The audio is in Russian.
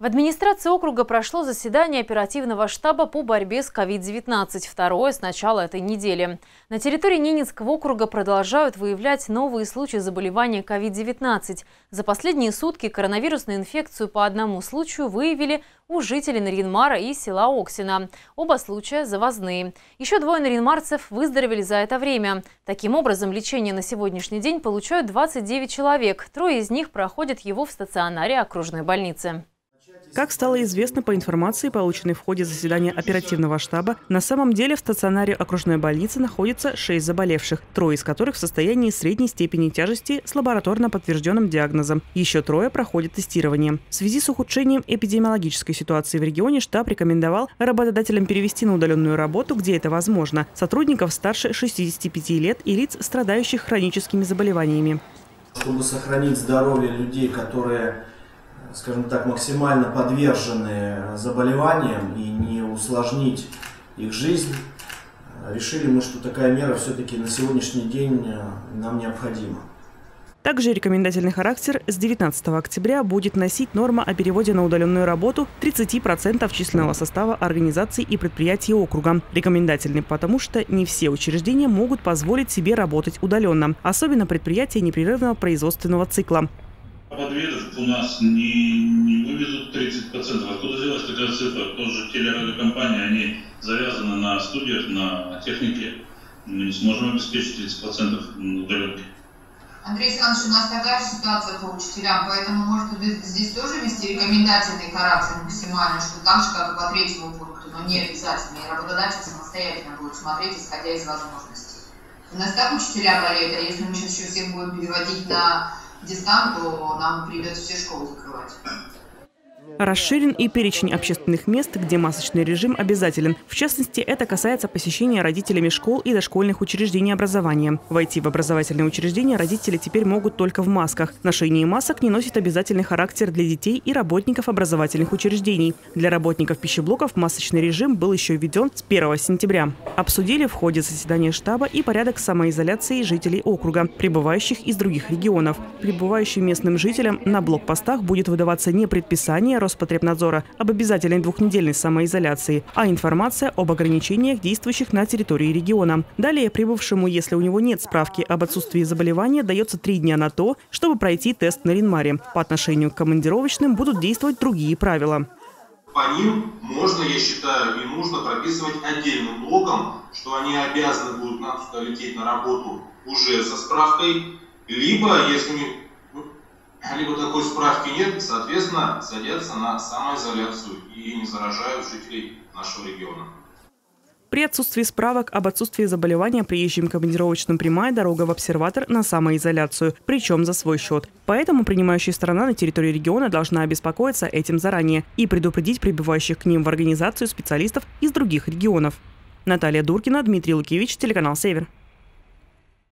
В администрации округа прошло заседание оперативного штаба по борьбе с COVID-19, второе с начала этой недели. На территории Ненецкого округа продолжают выявлять новые случаи заболевания COVID-19. За последние сутки коронавирусную инфекцию по одному случаю выявили у жителей Нарьян-Мара и села Оксино. Оба случая завозные. Еще двое нарьянмарцев выздоровели за это время. Таким образом, лечение на сегодняшний день получают 29 человек. Трое из них проходят его в стационаре окружной больницы. Как стало известно по информации, полученной в ходе заседания оперативного штаба, на самом деле в стационаре окружной больницы находится 6 заболевших, трое из которых в состоянии средней степени тяжести с лабораторно подтвержденным диагнозом. Еще трое проходят тестирование. В связи с ухудшением эпидемиологической ситуации в регионе штаб рекомендовал работодателям перевести на удаленную работу, где это возможно, сотрудников старше 65 лет и лиц, страдающих хроническими заболеваниями. Чтобы сохранить здоровье людей, которые, скажем так, максимально подвержены заболеваниям, и не усложнить их жизнь, решили мы, что такая мера все-таки на сегодняшний день нам необходима. Также рекомендательный характер с 19 октября будет носить норма о переводе на удаленную работу 30% численного состава организаций и предприятий округа. Рекомендательный, потому что не все учреждения могут позволить себе работать удаленно, особенно предприятия непрерывного производственного цикла. Подведов у нас не вывезут 30%. Откуда взялась такая цифра? Тоже телерадиокомпании, они завязаны на студиях, на технике. Мы не сможем обеспечить 30% удаленки. Андрей Александрович, у нас такая же ситуация по учителям, поэтому, может, здесь тоже вести рекомендательный характер максимально, что так же, как и по третьему пункту, но не обязательно. И работодатель самостоятельно будет смотреть, исходя из возможностей. У нас так учителя болеют, а если мы сейчас еще всех будем переводить на дистанту, нам придется все школы закрывать. Расширен и перечень общественных мест, где масочный режим обязателен. В частности, это касается посещения родителями школ и дошкольных учреждений образования. Войти в образовательные учреждения родители теперь могут только в масках. Ношение масок не носит обязательный характер для детей и работников образовательных учреждений. Для работников пищеблоков масочный режим был еще введен с 1 сентября. Обсудили в ходе заседания штаба и порядок самоизоляции жителей округа, прибывающих из других регионов. Прибывающим местным жителям на блокпостах будет выдаваться не предписание Роспотребнадзора об обязательной двухнедельной самоизоляции, а информация об ограничениях, действующих на территории региона. Далее прибывшему, если у него нет справки об отсутствии заболевания, дается 3 дня на то, чтобы пройти тест на Нарьян-Маре. По отношению к командировочным будут действовать другие правила. По ним можно, я считаю, и нужно прописывать отдельным блоком, что они обязаны будут лететь на работу уже со справкой, либо, если не либо такой справки нет, соответственно, садятся на самоизоляцию и не заражают жителей нашего региона. При отсутствии справок об отсутствии заболевания приезжим командировочным прямая дорога в обсерватор на самоизоляцию, причем за свой счет. Поэтому принимающая сторона на территории региона должна обеспокоиться этим заранее и предупредить прибывающих к ним в организацию специалистов из других регионов. Наталья Дуркина, Дмитрий Лукевич, телеканал Север.